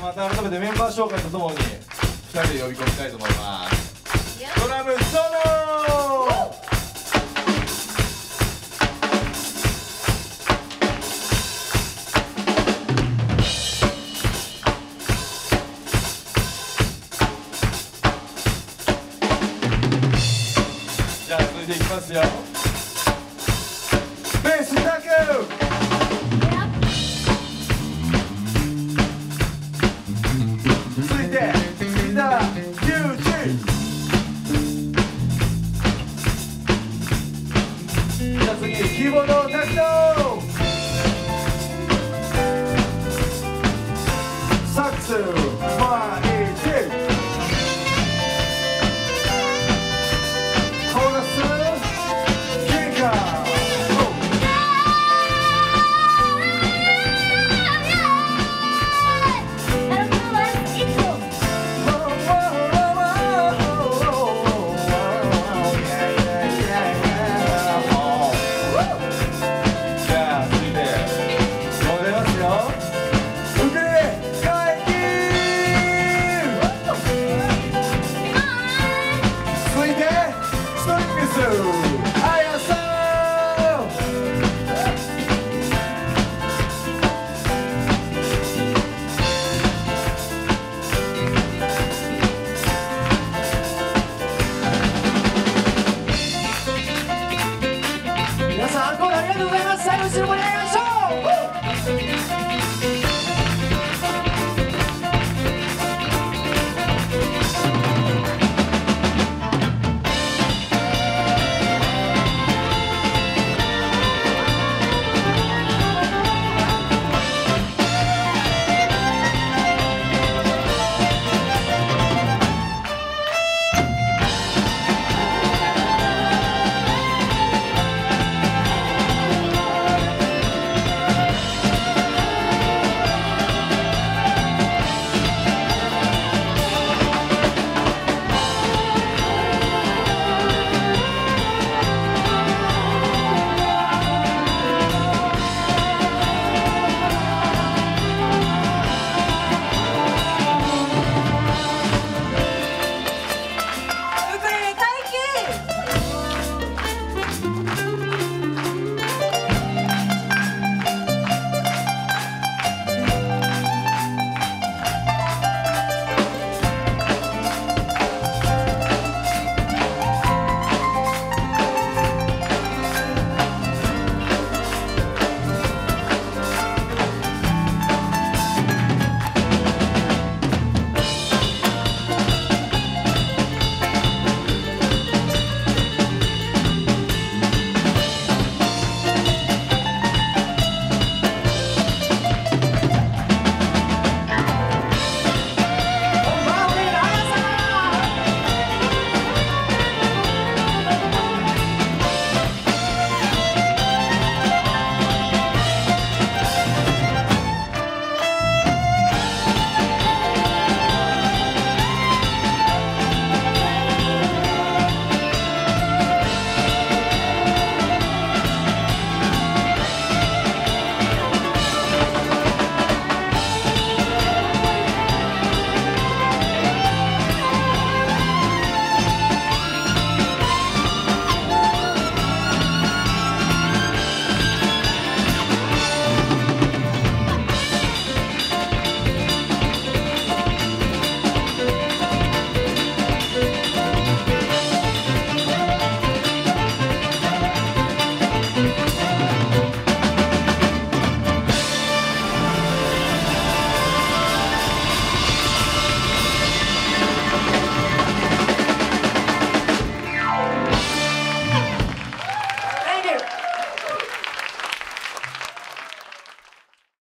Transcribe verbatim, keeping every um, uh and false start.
ゃあまた改めてメンバー紹介とともにふたりで呼び込みたいと思います。ドラムソローいきますよ。